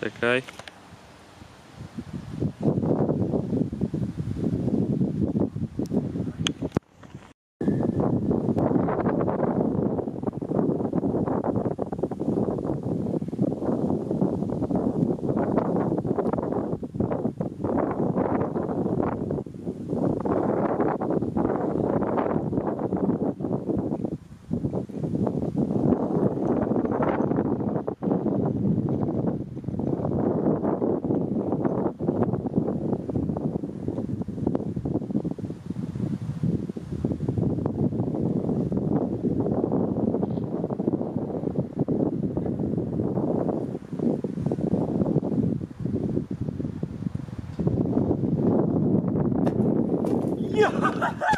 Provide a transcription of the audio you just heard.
Czekaj. Yeah.